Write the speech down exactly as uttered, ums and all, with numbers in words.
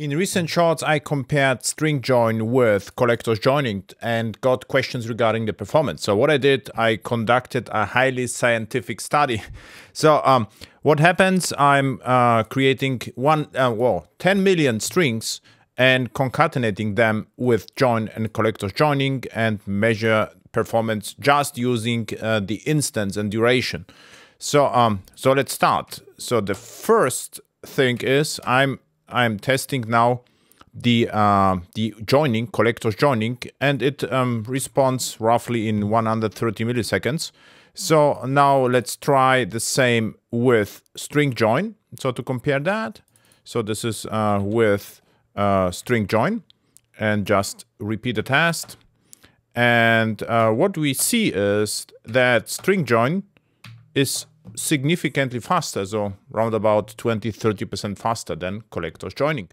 In recent shorts, I compared String.join with Collectors.joining and got questions regarding the performance. So what I did, I conducted a highly scientific study. So um, what happens, I'm uh, creating one, uh, well, ten million strings and concatenating them with join and Collectors.joining and measure performance just using uh, the instance and duration. So, um, so let's start. So the first thing is I'm I'm testing now the uh, the joining, Collectors joining, and it um, responds roughly in one hundred thirty milliseconds. So now let's try the same with string join. So to compare that, so this is uh, with uh, string join, and just repeat the test. And uh, what we see is that string join is significantly faster, so around about twenty to thirty percent faster than Collectors.joining.